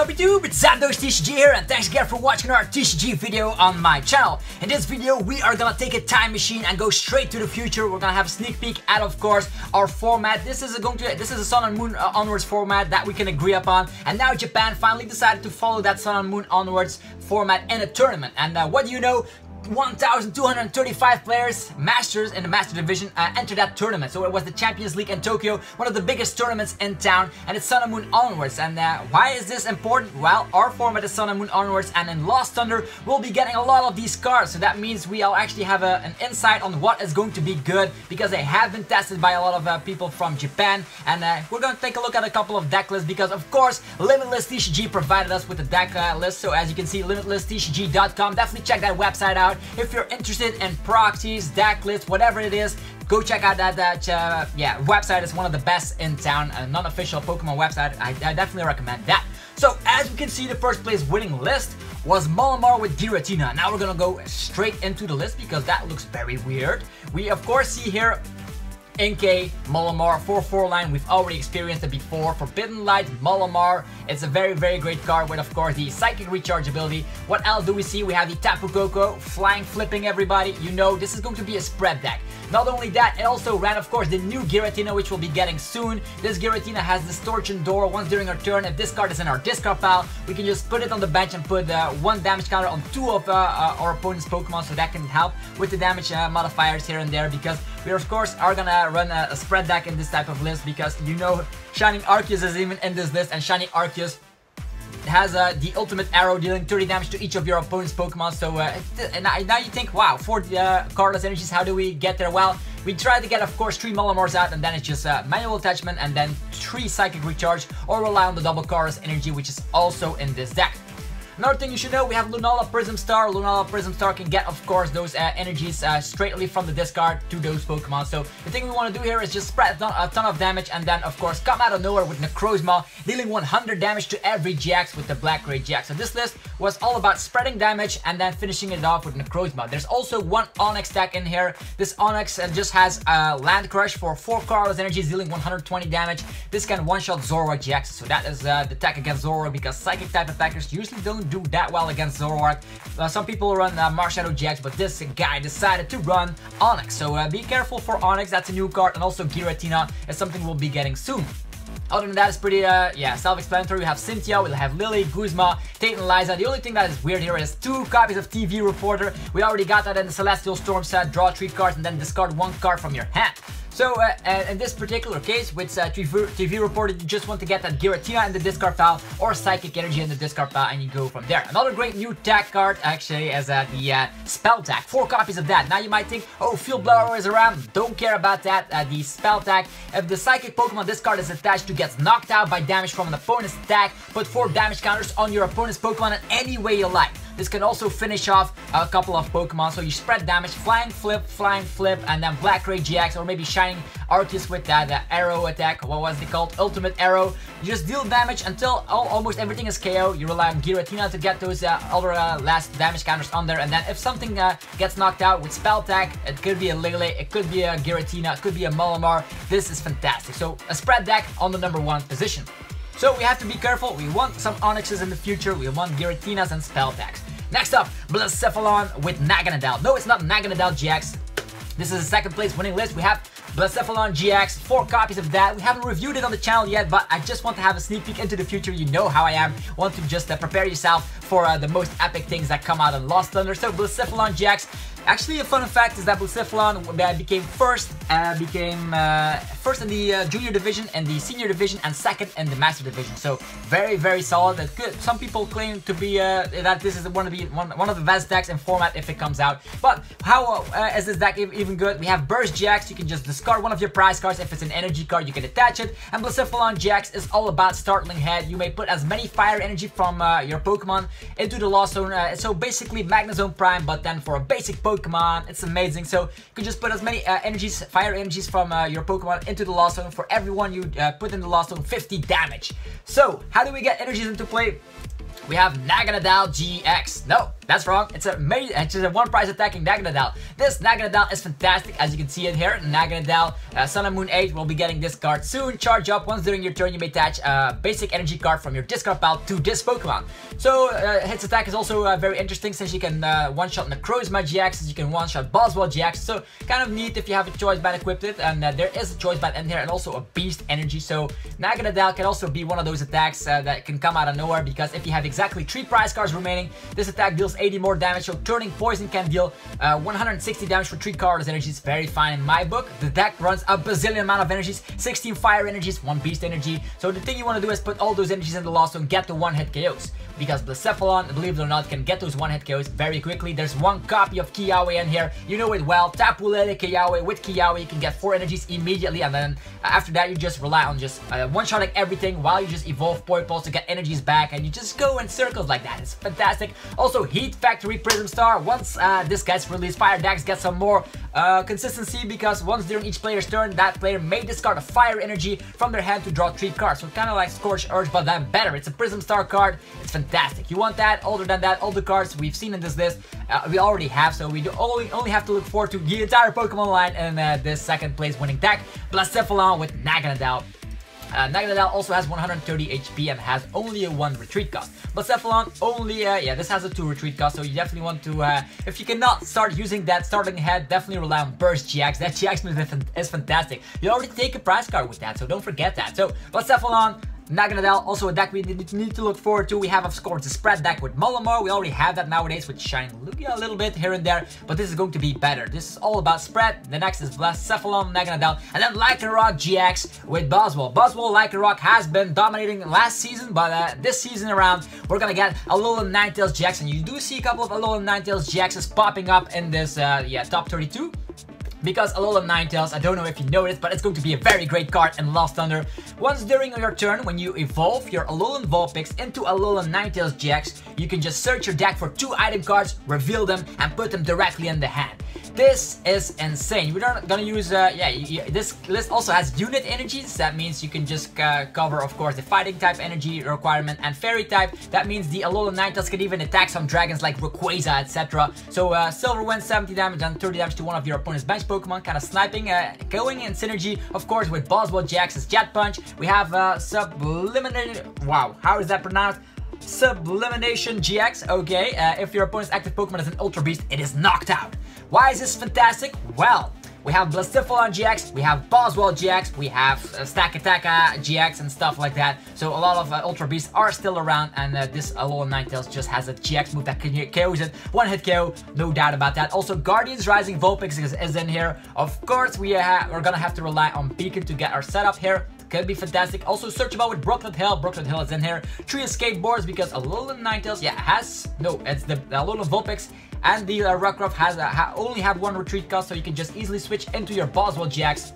up YouTube, it's Naganadel TCG here, and thanks again for watching our TCG video on my channel. In this video we are gonna take a time machine and go straight to the future. We're gonna have a sneak peek at, of course, our format. This is a Sun and Moon onwards format that we can agree upon, and now Japan finally decided to follow that Sun and Moon onwards format in a tournament. And what do you know, 1,235 players, masters in the master division, entered that tournament. So it was the Champions League in Tokyo, one of the biggest tournaments in town, and it's Sun and Moon onwards. And why is this important? Well, our format is Sun and Moon onwards, and in Lost Thunder we'll be getting a lot of these cards, so that means we'll actually have an insight on what is going to be good, because they have been tested by a lot of people from Japan. And we're going to take a look at a couple of deck lists, because of course Limitless TCG provided us with a deck list. So as you can see, limitlesstcg.com, definitely check that website out. If you're interested in proxies, deck lists, whatever it is, go check out that website. Is one of the best in town, a non-official Pokemon website. I definitely recommend that. So as you can see, the first place winning list was Malamar with Giratina. Now we're gonna go straight into the list because that looks very weird. We of course see here Inkay, Malamar, 4-4 line, we've already experienced it before. Forbidden Light, Malamar, it's a very, very great card with, of course, the Psychic Recharge ability. What else do we see? We have the Tapu Koko, flying, flipping everybody. You know, this is going to be a spread deck. Not only that, it also ran, of course, the new Giratina, which we'll be getting soon. This Giratina has Distortion Door. Once during our turn, if this card is in our discard pile, we can just put it on the bench and put one damage counter on two of our opponent's Pokemon, so that can help with the damage modifiers here and there, because we, of course, are gonna run a spread deck in this type of list, because you know Shining Arceus is even in this list, and Shining Arceus has the Ultimate Arrow, dealing 30 damage to each of your opponent's Pokemon. So now you think, wow, for the cardless energies, how do we get there? Well, we try to get, of course, 3 Malamars out, and then it's just manual attachment, and then 3 Psychic Recharge, or rely on the double cardless energy, which is also in this deck. Another thing you should know, we have Lunala Prism Star. Lunala Prism Star can get, of course, those energies straightly from the discard to those Pokemon. So the thing we want to do here is just spread a ton of damage, and then, of course, come out of nowhere with Necrozma, dealing 100 damage to every GX with the Black Ray GX. So this list was all about spreading damage and then finishing it off with Necrozma. There's also one Onix deck in here. This Onix just has Land Crush for 4 cardless energies, dealing 120 damage. This can one-shot Zorua GX, so that is the tech against Zorua, because psychic type attackers usually don't do that well against Zoroark. Some people run Marshadow GX, but this guy decided to run Onix. So be careful for Onix, that's a new card, and also Giratina is something we'll be getting soon. Other than that, it's pretty self-explanatory. We have Cynthia, we'll have Lily, Guzma, Tate and Liza. The only thing that is weird here is 2 copies of TV Reporter. We already got that in the Celestial Storm set. Draw 3 cards and then discard 1 card from your hand. So in this particular case, with TV Reporter, you just want to get that Giratina in the discard pile or Psychic Energy in the discard pile, and you go from there. Another great new tag card actually is the Spell Tag. 4 copies of that. Now you might think, oh, Field Blower is around. Don't care about that. The Spell Tag, if the Psychic Pokemon this card is attached to gets knocked out by damage from an opponent's attack, put 4 damage counters on your opponent's Pokemon in any way you like. This can also finish off a couple of Pokemon, so you spread damage, flying flip, and then Black Ray GX, or maybe Shining Arceus with that arrow attack, what was it called? Ultimate Arrow. You just deal damage until almost everything is KO. You rely on Giratina to get those other last damage counters on there, and then if something gets knocked out with Spell Tag, it could be a Lele, it could be a Giratina, it could be a Malamar. This is fantastic. So a spread deck on the number 1 position. So we have to be careful, we want some Onixes in the future, we want Giratinas and Spell Tags. Next up, Blacephalon with Naganadel. No, it's not Naganadel GX. This is the second place winning list. We have Blacephalon GX, 4 copies of that. We haven't reviewed it on the channel yet, but I just want to have a sneak peek into the future. You know how I am. Want to just prepare yourself for the most epic things that come out of Lost Thunder. So Blacephalon GX, actually a fun fact is that Blacephalon became first in the junior division and the senior division, and second in the master division. So very, very solid. Some people claim to be that this is one of the best decks in format if it comes out. But how is this deck even good? We have Burst GX. You can just discard one of your prize cards. If it's an energy card, you can attach it. And Blacephalon GX is all about Startling Head. You may put as many fire energy from your Pokemon into the Lost Zone. So basically Magnezone Prime, but then for a basic Pokemon. It's amazing. So you can just put as many fire energies from your Pokemon into the Lost Zone. For everyone you put in the Lost Zone, 50 damage. So how do we get energies into play? We have Naganadel GX. No, That's wrong. It's amazing. It's just a one prize attacking Naganadel. This Naganadel is fantastic, as you can see it here. Naganadel Sun and Moon 8 will be getting this card soon. Charge up. Once during your turn, you may attach a basic energy card from your discard pile to this Pokemon. So its attack is also very interesting, since you can one-shot Necrozma GX, since you can one-shot Buzzwole GX. So kind of neat if you have a Choice Band equipped it, and there is a Choice Band in here, and also a Beast Energy. So Naganadel can also be one of those attacks that can come out of nowhere, because if you have exactly 3 prize cards remaining, this attack deals 80 more damage. So turning poison can deal 160 damage for 3 cardless energies. Very fine in my book. The deck runs a bazillion amount of energies, 16 fire energies, 1 beast energy. So the thing you want to do is put all those energies in the lost zone, get the 1-hit KOs. Because Blacephalon, believe it or not, can get those 1-hit KOs very quickly. There's 1 copy of Kiawe in here. You know it well. Tapu Lele Kiawe. With Kiawe, you can get 4 energies immediately, and then after that, you just rely on just one-shotting everything while you just evolve Poipole to get energies back, and you just go in circles like that. It's fantastic. Also, Heat Factory Prism Star. Once this gets released, fire decks get some more consistency, because once during each player's turn, that player may discard a fire energy from their hand to draw 3 cards. So kind of like Scorch Urge, but then better. It's a Prism Star card. It's fantastic. You want that. Other than that, all the cards we've seen in this list we already have, so we do only have to look forward to the entire Pokemon line in this second place winning deck, Blacephalon with Naganadel. Naganadel also has 130 HP and has only a 1 retreat cost. Blacephalon only, this has a 2 retreat cost, so you definitely want to, if you cannot start using that starting head, definitely rely on Burst GX. That GX move is fantastic. You already take a prize card with that, so don't forget that. So, Blacephalon, Naganadel, also a deck we need to look forward to. We have, of course, the spread deck with Malamar. We already have that nowadays with Shining Arceus a little bit here and there, but this is going to be better. This is all about spread. The next is Blacephalon, Naganadel, and then Lycanroc GX with Buzzwole. Buzzwole Lycanroc has been dominating last season, but this season around, we're gonna get Alolan Ninetales GX, and you do see a couple of Alolan Ninetales GXs popping up in this top 32. Because Alolan Ninetales, I don't know if you noticed, but it's going to be a very great card in Lost Thunder. Once during your turn, when you evolve your Alolan Vulpix into Alolan Ninetales GX, you can just search your deck for 2 item cards, reveal them, and put them directly in the hand. This is insane. We're not gonna use, this list also has unit energies. That means you can just cover, of course, the fighting type energy requirement and fairy type. That means the Alolan Ninetales can even attack some dragons like Rayquaza, etc. So silver wins 70 damage and 30 damage to one of your opponent's bench Pokemon, kind of sniping, going in synergy, of course, with Buzzwole GX's Jet Punch. We have Subliminate, wow, how is that pronounced? Sublimination GX, okay. If your opponent's active Pokemon is an Ultra Beast, it is knocked out. Why is this fantastic? Well, we have Blacephalon GX, we have Buzzwole GX, we have Stack Attack GX and stuff like that. So a lot of Ultra Beasts are still around, and this Alolan Ninetales just has a GX move that KOs it. 1-hit KO, no doubt about that. Also, Guardians Rising Vulpix is in here. Of course, we're gonna have to rely on Beacon to get our setup here. Could be fantastic. Also, searchable with Brooklyn Hill. Brooklyn Hill is in here. 3 skateboards, because Alolan Ninetales, it's the Alolan Vulpix, and the Rockruff has only have 1 retreat cost, so you can just easily switch into your Buzzwole GX.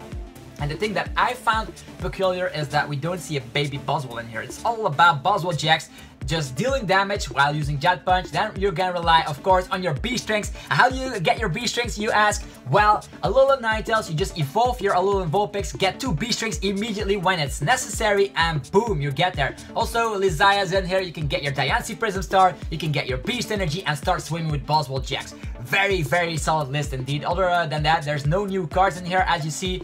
And the thing that I found peculiar is that we don't see a baby Buzzwole in here. It's all about Buzzwole GX just dealing damage while using Jet Punch. Then you're gonna rely, of course, on your B-Strings. And how do you get your B-Strings, you ask? Well, Alolan Ninetales, you just evolve your Alolan Vulpix, get 2 B-Strings immediately when it's necessary, and boom, you get there. Also, Lizaya's in here. You can get your Diancie Prism Star, you can get your Beast Energy, and start swimming with Buzzwole GX. Very, very solid list indeed. Other than that, there's no new cards in here, as you see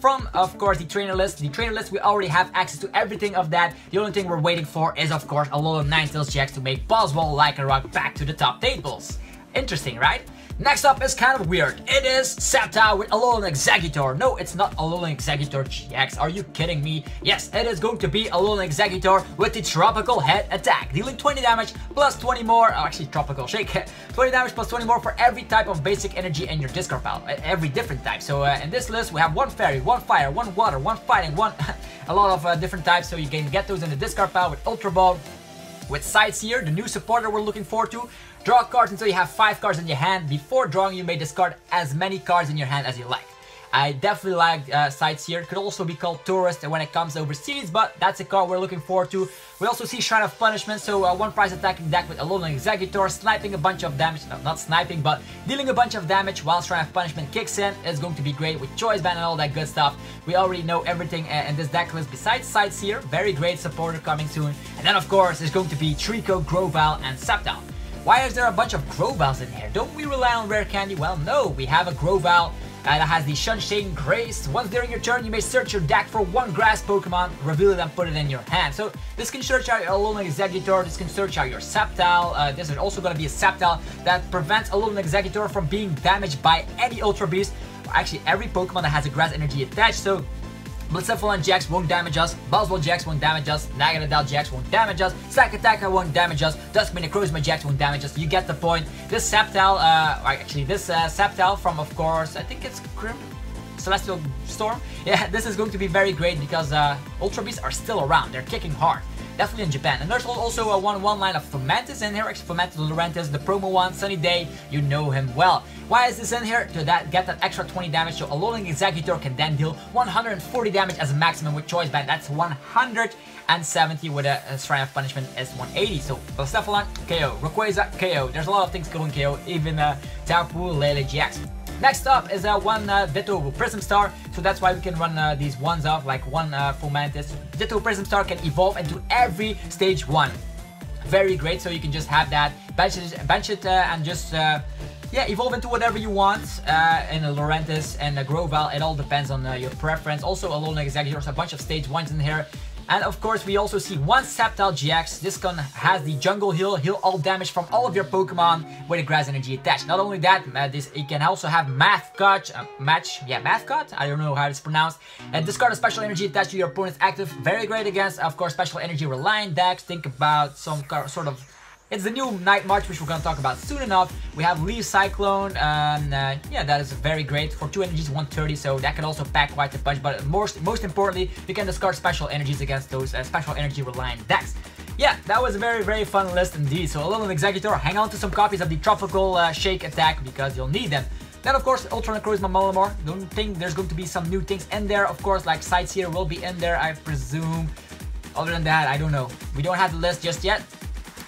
from, of course, the trainer list. The trainer list, we already have access to everything of that. The only thing we're waiting for is, of course, Alolan Ninetales GX to make Buzzwole Lycanroc back to the top tables. Interesting, right? Next up is kind of weird. It is Sceptile with Alolan Exeggutor. No, it's not Alolan Exeggutor GX. Are you kidding me? Yes, it is going to be Alolan Exeggutor with the Tropical Head attack, dealing 20 damage plus 20 more. Oh, actually, Tropical Shake. 20 damage plus 20 more for every type of basic energy in your discard pile. Every different type. So in this list, we have 1 fairy, 1 fire, 1 water, 1 fighting, a lot of different types. So you can get those in the discard pile with Ultra Ball, with Sightseer, the new supporter we're looking forward to. Draw cards until you have 5 cards in your hand. Before drawing, you may discard as many cards in your hand as you like. I definitely like Sightseer. It could also be called Tourist when it comes overseas, but that's a card we're looking forward to. We also see Shrine of Punishment, so one prize attacking deck with Alolan Exeggutor, sniping a bunch of damage, no, not sniping, but dealing a bunch of damage while Shrine of Punishment kicks in. It's going to be great with Choice Band and all that good stuff. We already know everything in this deck list besides Sightseer. Very great supporter coming soon. And then, of course, there's going to be Trico, Grovyle, and Sceptile. Why is there a bunch of Groviles in here? Don't we rely on rare candy? Well, no, we have a Grovile that has the Sunshine Grace. Once during your turn, you may search your deck for one grass Pokemon, reveal it and put it in your hand. So this can search out your Alolan Exeggutor, this can search out your Sceptile. This is also going to be a Sceptile that prevents Alolan Exeggutor from being damaged by any Ultra Beast. Actually, every Pokemon that has a grass energy attached. So Blacephalon GX won't damage us, Buzzwole GX won't damage us, Naganadel GX won't damage us, Sack Attacker won't damage us, Duskman Necrozma GX won't damage us, you get the point. This Sceptile, Sceptile from, of course, I think it's Celestial Storm. Yeah, this is going to be very great because Ultra Beasts are still around, they're kicking hard. Definitely in Japan. And there's also a one line of Fomentis in here, Fomentis Lurentis, the promo one, Sunny Day, you know him well. Why is this in here? To get that extra 20 damage, so Alolan Exeggutor can then deal 140 damage as a maximum with Choice Band. That's 170 with a Shrine of Punishment is 180. So Blacephalon, KO, Rayquaza, KO. There's a lot of things going KO, even Tapu Lele GX. Next up is one Ditto Prism Star, so that's why we can run these ones off, like one Fomentis. Ditto Prism Star can evolve into every stage one. Very great, so you can just have that, bench it and just evolve into whatever you want in a Lurentis and a Grovyle. It all depends on your preference. Also Alolan Exeggutor, a bunch of stage ones in here. And of course, we also see one Sceptile GX. This gun has the Jungle Heal, heal all damage from all of your Pokemon with a Grass Energy attached. Not only that, it can also have Math Cut. I don't know how it's pronounced. And discard a Special Energy attached to your opponent's active. Very great against, of course, Special Energy reliant decks. Think about some sort of... It's the new Night March, which we're going to talk about soon enough. We have Leaf Cyclone, and that is very great. For 2 energies, 130, so that can also pack quite a punch. But most importantly, you can discard special energies against those special energy reliant decks. Yeah, that was a very, very fun list indeed. So Alolan Exeggutor, hang on to some copies of the Tropical Shake attack because you'll need them. Then, of course, Ultra Necrozma Malamar. Don't think there's going to be some new things in there. Of course, like Sightseer will be in there, I presume. Other than that, I don't know. We don't have the list just yet.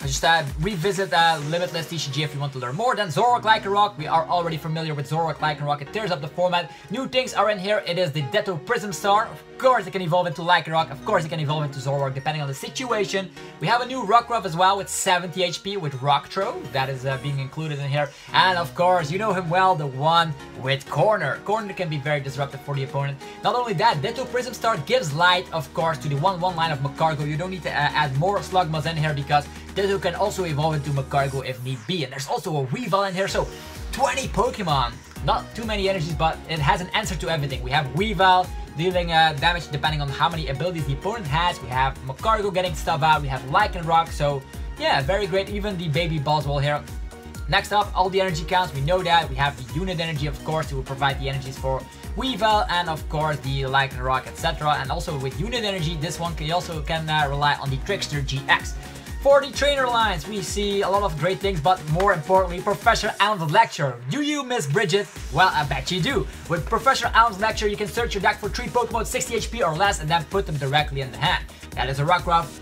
Just revisit Limitless TCG if you want to learn more. Then Zorok Lycanroc, we are already familiar with Zorok Lycanroc, it tears up the format. New things are in here, it is the Ditto Prism Star. Of course it can evolve into Lycanroc, of course it can evolve into Zorok depending on the situation. We have a new Rockruff as well with 70 HP with Rocktro, that is being included in here. And of course, you know him well, the one with Corner. Corner can be very disruptive for the opponent. Not only that, Ditto Prism Star gives light, of course, to the 1-1 line of Magcargo. You don't need to add more Slugmas in here because Ditto can also evolve into Magcargo if need be. And there's also a Weavile in here, so 20 Pokemon. Not too many energies, but it has an answer to everything. We have Weavile dealing damage depending on how many abilities the opponent has. We have Magcargo getting stuff out. We have Lycanroc, so yeah, very great. Even the baby Buzzwole here. Next up, all the energy counts, we know that. We have the unit energy, of course, who will provide the energies for Weavile and, of course, the Lycanroc, etc. And also with unit energy, this one can rely on the Trickster GX. For the trainer lines, we see a lot of great things, but more importantly, Professor Allen's Lecture. Do you miss Bridget? Well, I bet you do. With Professor Allen's Lecture, you can search your deck for 3 Pokemon 60 HP or less and then put them directly in the hand. That is a Rockruff,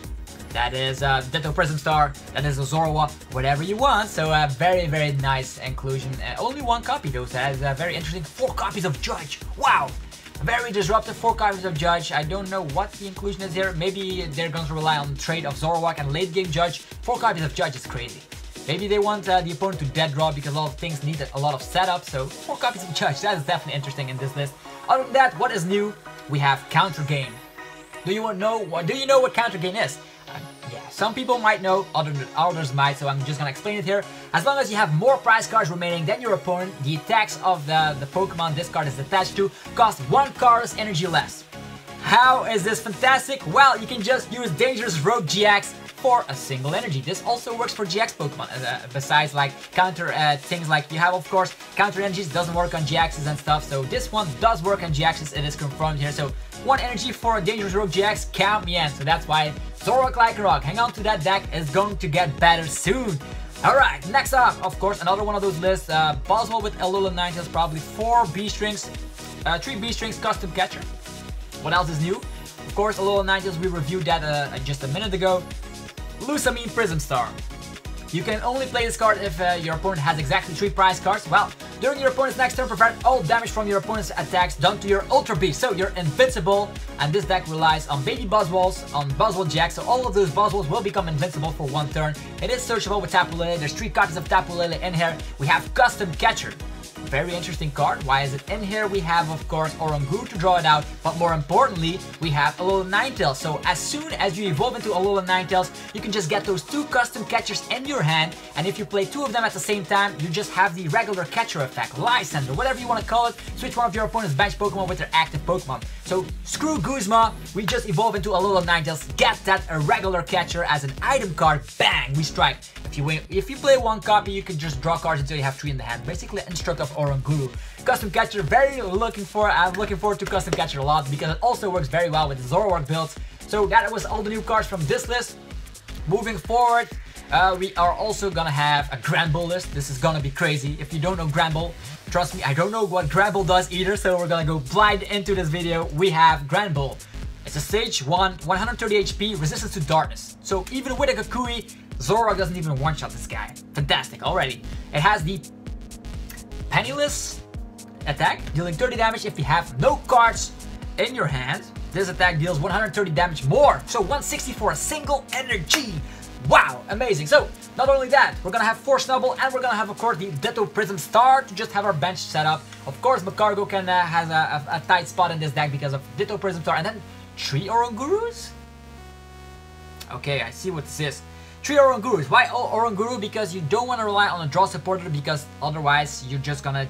that is a Ditto Prism Star, that is a Zorua, whatever you want. So a very, very nice inclusion. Only one copy though, so that is very interesting. 4 copies of Judge, wow! Very disruptive, 4 copies of Judge. I don't know what the inclusion is here. Maybe they're going to rely on the trade of Zoroark and late game Judge. 4 copies of Judge is crazy. Maybe they want the opponent to dead draw because a lot of things need a lot of setup. So 4 copies of Judge, that is definitely interesting in this list. Other than that, what is new? We have Counter Game. Do you know what Counter Game is? Some people might know, others might, so I'm just gonna explain it here. As long as you have more prize cards remaining than your opponent, the attacks of the Pokemon this card is attached to cost 1 card's energy less. How is this fantastic? Well, you can just use Dangerous Rogue GX for a single energy. This also works for GX Pokemon, besides like counter things like you have, of course, counter energies doesn't work on GXs and stuff, so this one does work on GXs, it is confirmed here, so 1 energy for a Dangerous Rogue GX, count me in. So that's why Zorok Lycanroc, hang on to that deck, is going to get better soon. Alright, next up, of course, another one of those lists, Buzzwole with Alola Ninetales, probably 4 B-Strings, 3 B-Strings Custom Catcher. What else is new? Of course, Alola Ninetales, we reviewed that just a minute ago. Lusamine Prism Star. You can only play this card if your opponent has exactly 3 prize cards. Well, During your opponent's next turn, prevent all damage from your opponent's attacks done to your Ultra Beast. So you're invincible, and this deck relies on baby Buzzwoles, on Buzzwole GX, so all of those Buzzwoles will become invincible for one turn. It is searchable with Tapu Lele. There's 3 copies of Tapu Lele in here. We have Custom Catcher. Very interesting card. Why is it in here? We have, of course, Oranguru to draw it out, but more importantly, we have Alolan Ninetales. So as soon as you evolve into Alolan Ninetales, you can just get those 2 custom catchers in your hand, and if you play 2 of them at the same time, you just have the regular catcher effect, Lysander, whatever you want to call it. Switch one of your opponent's bench Pokemon with their active Pokemon. So screw Guzma, we just evolve into Alolan Ninetales, get that irregular catcher as an item card, bang, we strike. If you play 1 copy, you can just draw cards until you have 3 in the hand. Basically, Instruct of Oranguru. Custom Catcher, I'm looking forward to Custom Catcher a lot because it also works very well with the Zoroark builds. So that was all the new cards from this list. Moving forward, we are also gonna have a Granbull list. This is gonna be crazy. If you don't know Granbull, trust me, I don't know what Granbull does either, so we're gonna go blind into this video. We have Granbull. It's a stage 1, 130 HP, resistance to darkness. So even with a Kakui, Zoroark doesn't even one-shot this guy. Fantastic already. It has the Penniless attack, dealing 30 damage if you have no cards in your hand. This attack deals 130 damage more, so 160 for a single energy. Wow, amazing. So not only that, we're gonna have 4 Snubbull, and we're gonna have, of course, the Ditto Prism Star to just have our bench set up. Of course, Magcargo has a tight spot in this deck because of Ditto Prism Star, and then 3 Orangurus? Okay, I see what this is. 3 Orangurus. Why Oranguru? Because you don't want to rely on a draw supporter, because otherwise you're just gonna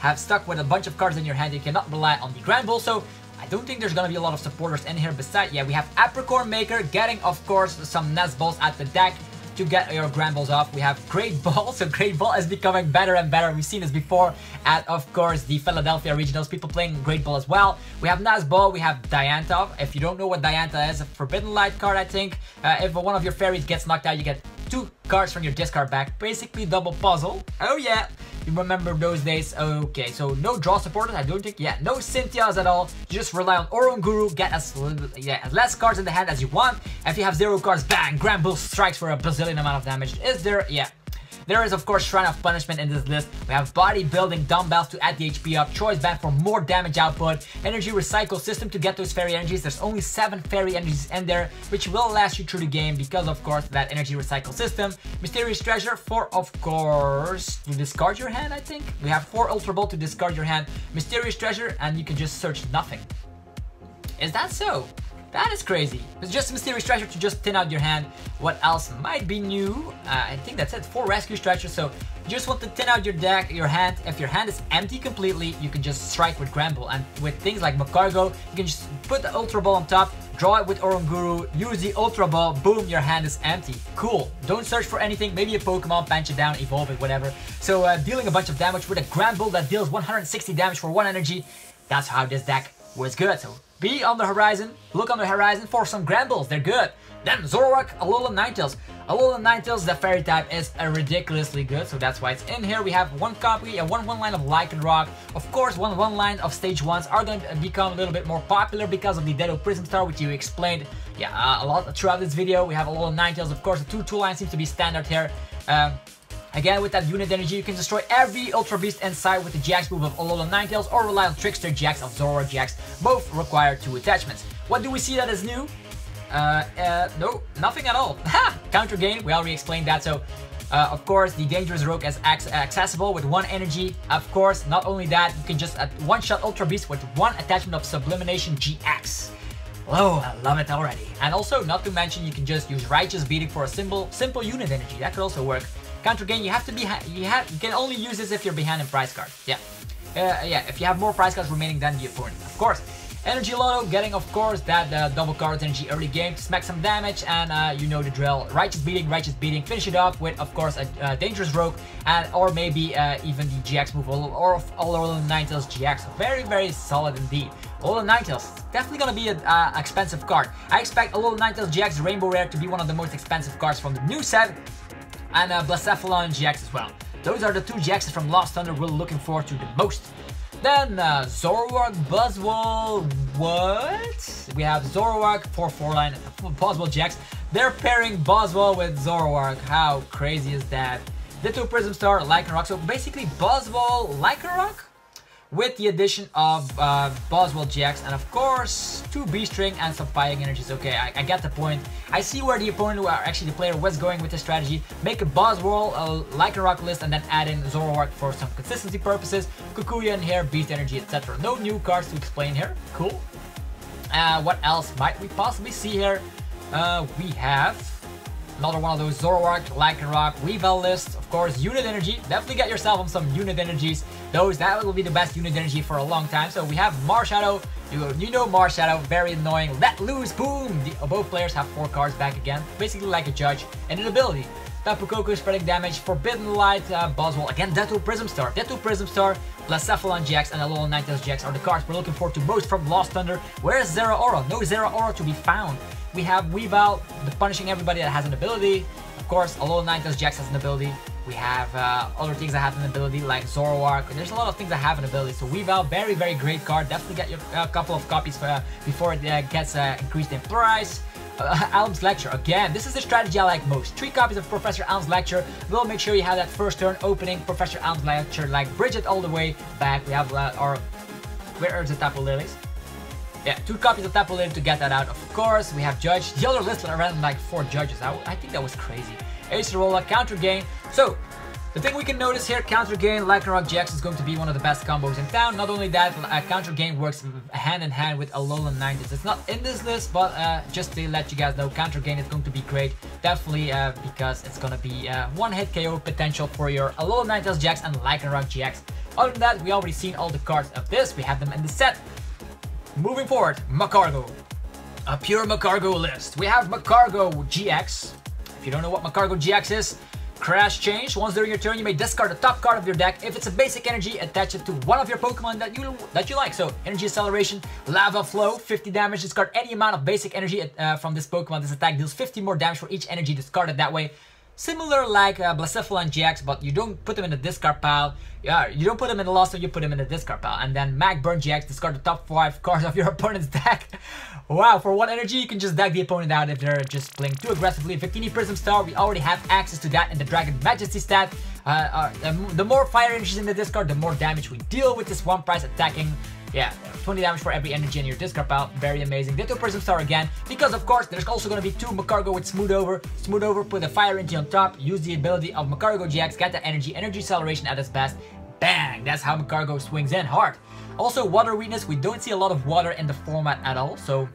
have stuck with a bunch of cards in your hand. You cannot rely on the Granbull, so I don't think there's gonna be a lot of supporters in here. Besides, yeah, we have Apricorn Maker getting, of course, some Nestballs at the deck to get your Granbulls off. We have Great Ball, so Great Ball is becoming better and better. We've seen this before at, of course, the Philadelphia Regionals, people playing Great Ball as well. We have Nazball, we have Diantha. If you don't know what Diantha is, a Forbidden Light card, I think. If one of your fairies gets knocked out, you get 2 cards from your discard bag. Basically double puzzle. Oh yeah, you remember those days. Okay, so no draw supporters, I don't think. Yeah, no Cynthias at all. You just rely on Oranguru, get as less cards in the hand as you want. If you have 0 cards, bang, Granbull strikes for a bazillion amount of damage. Is there? Yeah. There is, of course, Shrine of Punishment in this list. We have Bodybuilding Dumbbells to add the HP up, Choice Band for more damage output, Energy Recycle System to get those Fairy Energies. There's only 7 Fairy Energies in there, which will last you through the game because, of course, that Energy Recycle System. Mysterious Treasure for, of course, to discard your hand, I think. We have 4 Ultra Ball to discard your hand, Mysterious Treasure, and you can just search nothing. Is that so? That is crazy. It's just a Mysterious Treasure to just thin out your hand. What else might be new? I think that's it. 4 Rescue Treasures. So you just want to thin out your deck, your hand. If your hand is empty completely, you can just strike with Granbull. And with things like Magcargo, you can just put the Ultra Ball on top, draw it with Oranguru, use the Ultra Ball, boom, your hand is empty. Cool. Don't search for anything. Maybe a Pokemon, bench it down, evolve it, whatever. So dealing a bunch of damage with a Granbull that deals 160 damage for 1 energy. That's how this deck was good. So be on the horizon, look on the horizon for some Granbulls, they're good. Then Zoroark, Alolan Ninetales. Alolan Ninetales, the fairy type, is ridiculously good, so that's why it's in here. We have 1 copy and 1/1 line of Lycanroc. Of course, 1/1 line of stage 1s are going to become a little bit more popular because of the Ditto Prism Star, which you explained a lot throughout this video. We have Alolan Ninetales, of course, the 2/2 line seems to be standard here. Again, with that unit energy, you can destroy every Ultra Beast inside with the GX move of Alolan Ninetales or rely on Trickster GX of Zoroark GX. Both require 2 attachments. What do we see that is new? No, nothing at all. Ha! Counter gain, we already explained that. So, of course, the Dangerous Rogue is accessible with 1 energy. Of course, not only that, you can just one-shot Ultra Beast with 1 attachment of Sublimination GX. Oh, I love it already. And also, not to mention, you can just use Righteous Beating for a simple unit energy. That could also work. Counter gain, you have to be you can only use this if you're behind in prize card. Yeah, if you have more prize cards remaining than the opponent, of course. Energy Lotto, getting, of course, that double card energy early game to smack some damage, and you know the drill. Righteous beating, finish it up with, of course, a Dangerous Rogue, and or maybe even the GX move or Alolan Ninetales GX. Very, very solid indeed. Alolan Ninetales, definitely gonna be an expensive card. I expect Alolan Ninetales GX Rainbow Rare to be one of the most expensive cards from the new set, and Blacephalon GX as well. Those are the 2 GXs from Lost Thunder we're looking forward to the most. Then Zoroark, Buzzwole, what? We have Zoroark, 4/4 line, Buzzwole GX. They're pairing Buzzwole with Zoroark, how crazy is that? Ditto Prism Star, Lycanroc. So basically Buzzwole Lycanroc with the addition of Buzzwole GX, and of course 2 B-String and some Fighting Energies. Okay, I get the point. I see where the opponent, or actually the player, was going with this strategy. Make a Buzzwole, a Lycanroc list, and then add in Zoroark for some consistency purposes. Kukuya in here, Beast Energy, etc. No new cards to explain here. Cool. What else might we possibly see here? We have another one of those Zoroark, Lycanroc, Weavile lists, of course, Unit Energy. Definitely get yourself on some Unit Energies. Those, that will be the best Unit Energy for a long time. So we have Marshadow. You know Marshadow, very annoying. Let loose, boom! Both players have 4 cards back again, basically like a judge and an ability. Tapu Koko spreading damage, Forbidden Light, Buzzwole, again Ditto Prism Star. Ditto Prism Star, Blacephalon GX and Alolan Ninetales GX are the cards we're looking for to most from Lost Thunder. Where is Zeraora? No Zeraora to be found. We have Weavile, punishing everybody that has an ability. Of course, Alolan Ninetales GX has an ability. We have other things that have an ability like Zoroark. There's a lot of things that have an ability. So Weavile, very, very great card. Definitely get your couple of copies for, before it gets increased in price. Alm's Lecture, again, this is the strategy I like most. 3 copies of Professor Alm's Lecture. We'll make sure you have that first turn opening Professor Alm's Lecture, like Bridget all the way back. We have our, where are the Tapu Lilies? Yeah, 2 copies of Tapu Lily to get that out, of course. We have Judge, the other list around like 4 judges. I think that was crazy. Acerola, Counter Gain. So, the thing we can notice here, Counter Gain, Lycanroc GX is going to be one of the best combos in town. Not only that, Counter Gain works hand in hand with Alolan Ninetales. It's not in this list, but just to let you guys know, Counter Gain is going to be great. Definitely because it's going to be one-hit KO potential for your Alolan Ninetales GX and Lycanroc GX. Other than that, we already seen all the cards of this. We have them in the set. Moving forward, Magcargo. A pure Magcargo list. We have Magcargo GX. If you don't know what Magcargo GX is, Crash Change. Once during your turn, you may discard the top card of your deck. If it's a basic energy, attach it to one of your Pokemon that you like. So, Energy Acceleration, Lava Flow, 50 damage. Discard any amount of basic energy from this Pokemon. This attack deals 50 more damage for each energy discarded that way. Similar like Blacephalon GX, but you don't put them in the discard pile. Yeah, you don't put them in the lost, so you put them in the discard pile. And then Magburn GX, discard the top 5 cards of your opponent's deck. Wow, for 1 energy, you can just deck the opponent out if they're just playing too aggressively. Victini Prism Star, we already have access to that in the Dragon Majesty stat. The more fire energies in the discard, the more damage we deal with this one price attacking. Yeah, 20 damage for every energy in your discard pile. Very amazing. Ditto Prism Star again, because of course there's also going to be 2 Magcargo with Smooth Over. Smooth Over, put a Fire Energy on top, use the ability of Magcargo GX, get the energy acceleration at its best. Bang! That's how Magcargo swings in hard. Also, Water Weakness, we don't see a lot of water in the format at all, so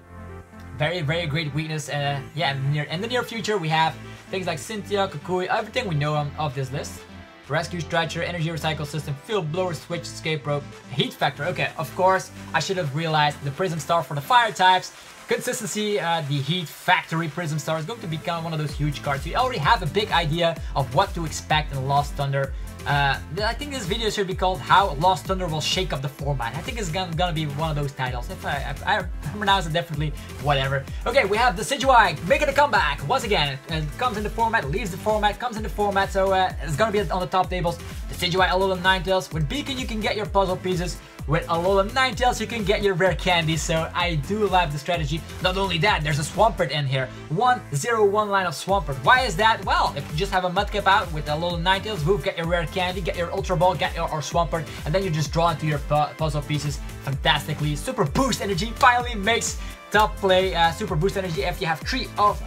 very, very great weakness. Yeah, in the near future we have things like Cynthia, Kukui, everything we know of this list. Rescue Stretcher, Energy Recycle System, Field Blower, Switch, Escape Rope, Heat Factor. Okay, of course, I should have realized the Prism Star for the Fire types. Consistency, the Heat Factory Prism Star is going to become one of those huge cards. We already have a big idea of what to expect in Lost Thunder. I think this video should be called How Lost Thunder Will Shake Up the Format. I think it's gonna be one of those titles. If I pronounce it differently, whatever. Okay, we have the Decidueye making a comeback. Once again, it comes in the format, leaves the format, comes in the format, so it's gonna be on the top tables. The Decidueye Alolan Ninetales. With Beacon, you can get your puzzle pieces. With Alolan Ninetales, you can get your rare candies, so I do love the strategy. Not only that, there's a Swampert in here. 1/0/1 line of Swampert. Why is that? Well, if you just have a Mudkip out with Alolan Ninetales, move, get your rare candy, get your Ultra Ball, get your Swampert, and then you just draw into your puzzle pieces fantastically. Super Boost Energy finally makes top play. Super Boost Energy, if you have 3 of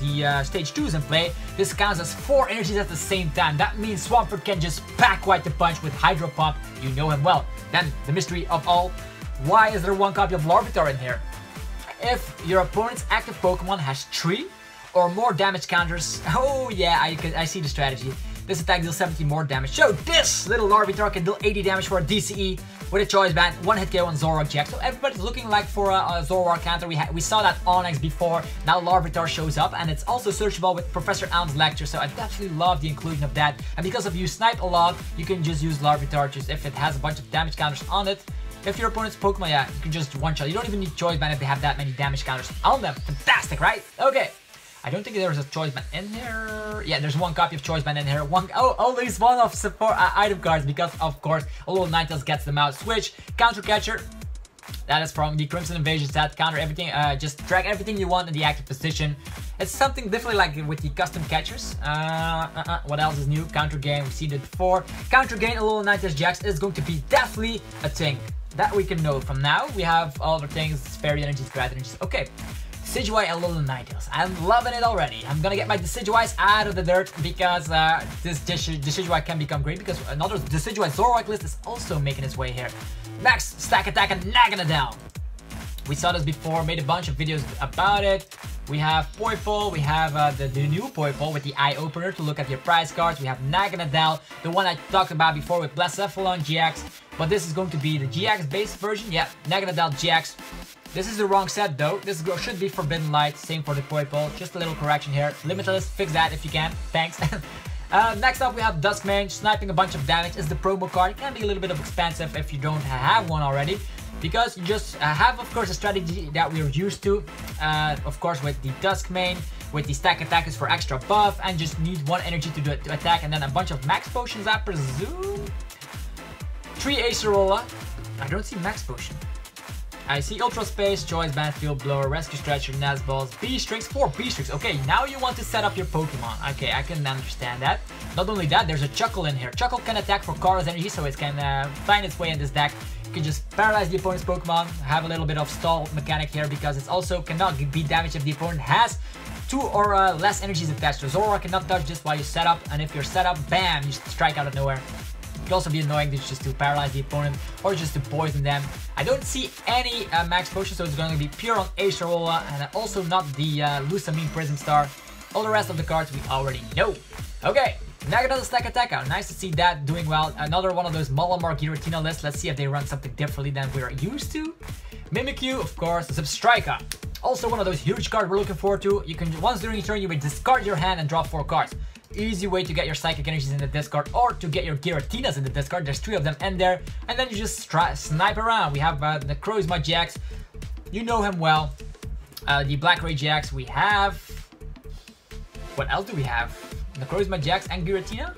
the Stage 2s in play, this counts as 4 energies at the same time. That means Swampert can just pack quite the punch with Hydro Pump. You know him well. Then, the mystery of all, why is there 1 copy of Larvitar in here? If your opponent's active Pokemon has 3 or more damage counters, oh yeah, I see the strategy. This attack deals 70 more damage. So this little Larvitar can deal 80 damage for a DCE with a Choice Band, 1-hit KO on Zoroark GX. So everybody's looking like for a Zoroark counter. We saw that Onix before. Now Larvitar shows up, and it's also searchable with Professor Alm's Lecture. So I absolutely love the inclusion of that. And because of you snipe a lot, you can just use Larvitar just if it has a bunch of damage counters on it. If your opponent's Pokemon, yeah, you can just one-shot. You don't even need Choice Band if they have that many damage counters on them. Fantastic, right? Okay. I don't think there's a Choice Band in here. Yeah, there's 1 copy of Choice Band in here. Always one of support item cards because, of course, Alolan Ninetales gets them out. Switch, Counter Catcher. That is from the Crimson Invasion set. Counter everything. Just drag everything you want in the active position. It's something different like with the custom catchers. What else is new? Counter gain, we've seen it before. Counter gain, Alolan Ninetales GX is going to be definitely a thing. That we can know from now. We have all the things, Fairy Energies, Giratina Energies. Okay, Decidueye, Alolan Ninetales. I'm loving it already. I'm gonna get my Decidueyes out of the dirt because this Decidueye can become green because another Decidueye Zoroark list is also making its way here. Next, Stack Attack and Naganadel. We saw this before, made a bunch of videos about it. We have Poipole, we have the new Poipole with the eye opener to look at your prize cards. We have Naganadel, the one I talked about before with Blacephalon GX. But this is going to be the GX based version. Yeah, Naganadel GX. This is the wrong set though. This should be Forbidden Light, same for the Poipole. Just a little correction here. Limitless, fix that if you can. Thanks. Next up we have Duskmane. Sniping a bunch of damage is the promo card. It can be a little bit expensive if you don't have one already, because you just have, of course, a strategy that we're used to, of course, with the Duskmane, with the Stack Attack is for extra buff, and just need one energy to do it, to attack, and then a bunch of max potions, I presume? 3 Acerola, I don't see max potion. I see Ultra Space, Choice Band, Field Blower, Rescue Stretcher, Nazballs, B-Strings, 4 B-Strings. Okay, now you want to set up your Pokemon. Okay, I can understand that. Not only that, there's a Chuckle in here. Chuckle can attack for Kara's energy, so it can find its way in this deck. You can just paralyze the opponent's Pokemon, have a little bit of stall mechanic here, because it also cannot be damaged if the opponent has 2 or less energies attached. So Zoroark cannot touch this while you set up, and if you're set up, bam, you strike out of nowhere. It could also be annoying just to paralyze the opponent or just to poison them. I don't see any max potions, so it's going to be pure on Acerola and also not the Lusamine Prism Star. All the rest of the cards we already know. Okay, Naganadel Stack Attack out. Nice to see that doing well. Another one of those Malamar Giratina lists. Let's see if they run something differently than we're used to. Mimikyu, of course, Substrika. Also one of those huge cards we're looking forward to. You can, once during your turn, you will discard your hand and draw 4 cards. Easy way to get your Psychic Energies in the discard, or to get your Giratinas in the discard. There's 3 of them in there, and then you just snipe around. We have Necrozma GX, you know him well. The Black Ray GX we have. What else do we have? Necrozma GX and Giratina?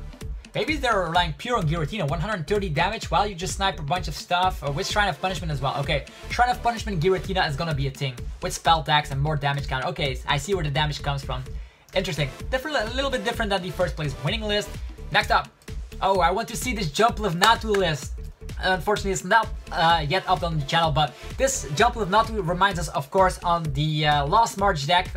Maybe they're relying pure on Giratina, 130 damage while you just snipe a bunch of stuff, with Shrine of Punishment as well. Okay, Shrine of Punishment Giratina is gonna be a thing, with spell tags and more damage counter. Okay, I see where the damage comes from. Interesting, different, a little bit different than the first place winning list. Next up, oh, I want to see this Jumpluff-Natu list. Unfortunately, it's not yet up on the channel, but this Jumpluff-Natu reminds us, of course, on the Lost March deck,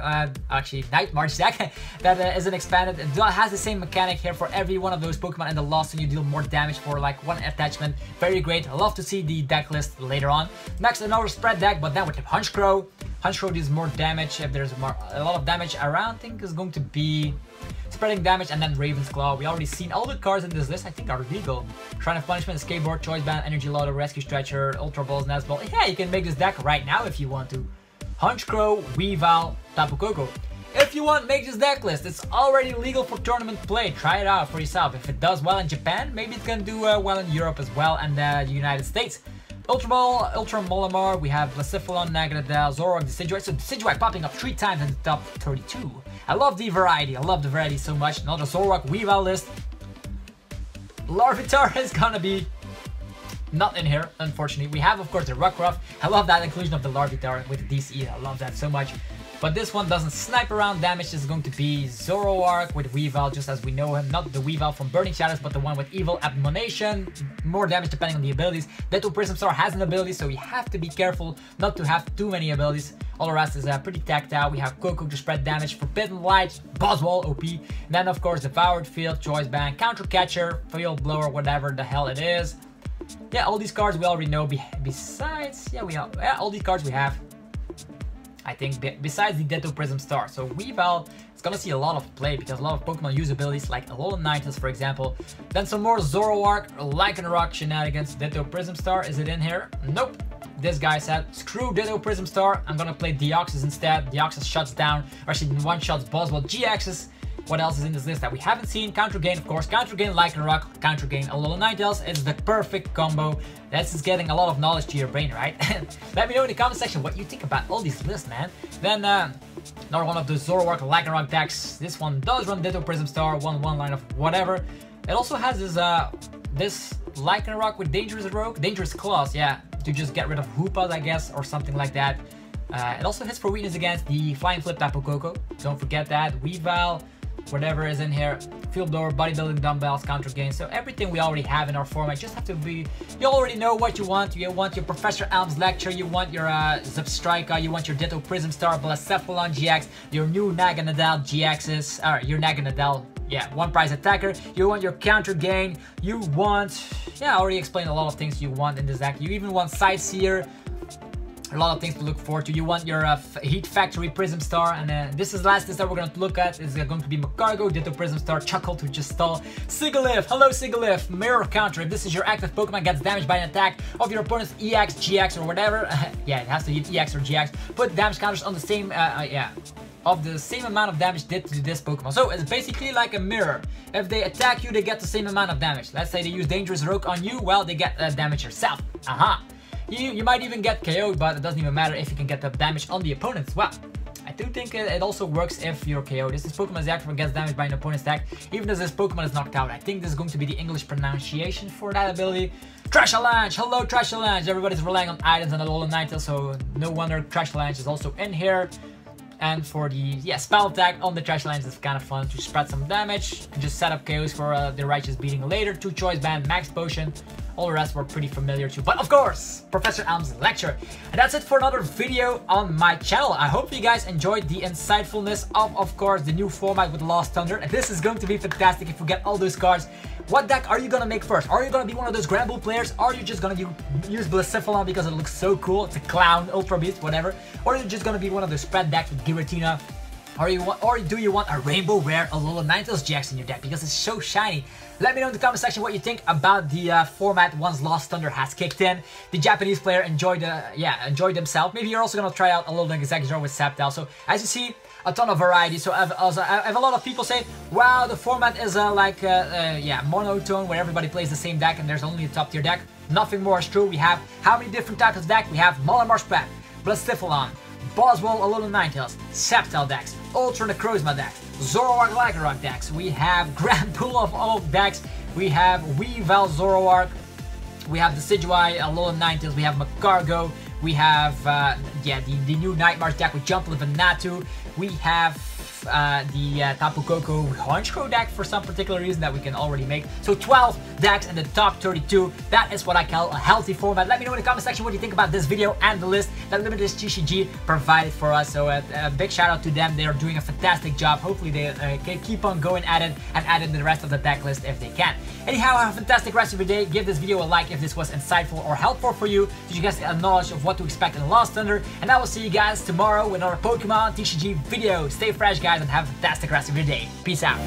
actually Night March deck, that is an expanded. It has the same mechanic here for every one of those Pokemon in the Lost, and you deal more damage for like 1 attachment. Very great. I love to see the deck list later on. Next, another spread deck, but then with the Honchkrow. Honchkrow deals more damage if there's a lot of damage around. I think it's going to be spreading damage, and then Raven's Claw. We already seen all the cards in this list. I think are legal. Shrine of Punishment, Skateboard, Choice Band, Energy Lotto, Rescue Stretcher, Ultra Balls, Nazball. Yeah, you can make this deck right now if you want to. Honchkrow, Weavile, Tapu Koko. If you want, make this deck list. It's already legal for tournament play. Try it out for yourself. If it does well in Japan, maybe it can do well in Europe as well, and the United States. Ultra Ball, Ultra Malamar, we have Blacephalon, Naganadel, Zoroark, Decidueye. So Decidueye popping up 3 times in the top 32. I love the variety. I love the variety so much. Another Zoroark, Weavile list. Larvitar is gonna be not in here, unfortunately. We have, of course, the Rockruff. I love that inclusion of the Larvitar with DCE. I love that so much. But this one doesn't snipe around damage. This is going to be Zoroark with Weavile, just as we know him. Not the Weavile from Burning Shadows, but the one with Evil Admonition. More damage depending on the abilities. Ditto Prism Star has an ability, so you have to be careful not to have too many abilities. All the rest is pretty tactile. We have Koko to spread damage, Forbidden Light, Buzzwole OP, and then of course Devoured Field, Choice Band, Counter Catcher, Field Blower, whatever the hell it is. Yeah, all these cards we already know. Besides, yeah, we have, yeah, all these cards we have, I think, besides the Ditto Prism Star. So Weavile is gonna see a lot of play because a lot of Pokemon use abilities like Alolan Ninetales, for example. Then some more Zoroark, Lycanroc shenanigans. Ditto Prism Star, is it in here? Nope. This guy said, screw Ditto Prism Star, I'm gonna play Deoxys instead. Deoxys shuts down, or actually one-shots Buzzwole GXs. What else is in this list that we haven't seen? Counter Gain, of course. Counter Gain, Lycanroc. Counter Gain, Alolan Ninetales. It's the perfect combo. That's just getting a lot of knowledge to your brain, right? Let me know in the comment section what you think about all these lists, man. Then, another one of the Zoroark, Lycanroc decks. This one does run Ditto Prism Star, one line of whatever. It also has this, this Lycanroc with Dangerous Claws, yeah, to just get rid of Hoopas, I guess, or something like that. It also hits for weakness against the Flying Flip Tapu Koko. Don't forget that. Weavile, whatever is in here, Field Blower, Bodybuilding Dumbbells, Counter Gain. So everything we already have in our format. Just have to be, you already know what you want. You want your Professor Elm's Lecture, you want your Zipstrika, you want your Ditto Prism Star, Blacephalon GX, your new Naganadel GXs, or your Naganadel, yeah, one prize attacker. You want your Counter Gain, you want, yeah, I already explained a lot of things you want in this deck. You even want Sightseer. A lot of things to look forward to. You want your Heat Factory Prism Star, and this is the last that we're going to look at. Is going to be Magcargo, Ditto Prism Star, Chuckle to just stall, Sigilyph, hello Sigilyph, Mirror Counter. If this is your active Pokemon, gets damaged by an attack of your opponent's EX, GX, or whatever, yeah, it has to hit EX or GX, put damage counters on the same, of the same amount of damage did to this Pokemon. So it's basically like a mirror. If they attack you, they get the same amount of damage. Let's say they use Dangerous Rogue on you, well, they get damage yourself. Aha! You might even get KO'd, but it doesn't even matter if you can get the damage on the opponent as well. I do think it also works if you're KO'd. This Pokemon's action gets damaged by an opponent's attack, even as this Pokemon is knocked out. I think this is going to be the English pronunciation for that ability. Trashalange! Hello, Trashalange! Everybody's relying on items and Alolan Ninetales, so no wonder Trashalange is also in here. And for the spell tag on the Trashalange, it's kind of fun to spread some damage. And just set up KOs for the Righteous Beating later. 2 Choice Band, Max Potion. All the rest were pretty familiar too, but of course, Professor Elm's Lecture. And that's it for another video on my channel. I hope you guys enjoyed the insightfulness of course, the new format with Lost Thunder. And this is going to be fantastic if we get all those cards. What deck are you gonna make first? Are you gonna be one of those Granbull players? Are you just gonna use Blacephalon because it looks so cool? It's a clown, Ultra Beast, whatever. Or are you just gonna be one of those spread decks with Giratina? Or do you want a Rainbow Rare Alola Ninetales GX in your deck because it's so shiny? Let me know in the comment section what you think about the format once Lost Thunder has kicked in. The Japanese player enjoyed enjoyed themselves. Maybe you're also gonna try out Alolan Exeggutor with Sceptile. So as you see, a ton of variety. So I have a lot of people say, wow, the format is monotone where everybody plays the same deck and there's only a top tier deck. Nothing more is true. We have how many different types of deck? We have Malamar's Path, Blacephalon, Buzzwole, Alolan Ninetales, Sceptile decks, Ultra Necrozma decks, Zoroark Lycanroc decks, we have Grand Pool of all decks, we have Weavile Zoroark, we have Decidueye, Alolan Ninetales, we have Magcargo, we have the new Nightmares deck with Jumpluff and Natu, we have the Tapu Koko Honchkrow deck for some particular reason that we can already make. So 12 decks in the top 32. That is what I call a healthy format. Let me know in the comment section what you think about this video and the list that Limitless TCG provided for us. So a big shout out to them. They are doing a fantastic job. Hopefully they can keep on going at it and adding the rest of the deck list if they can. Anyhow, have a fantastic rest of your day. Give this video a like if this was insightful or helpful for you, so you guys get a knowledge of what to expect in Lost Thunder. And I will see you guys tomorrow with another Pokemon TCG video. Stay fresh, guys, and have a fantastic rest of your day. Peace out.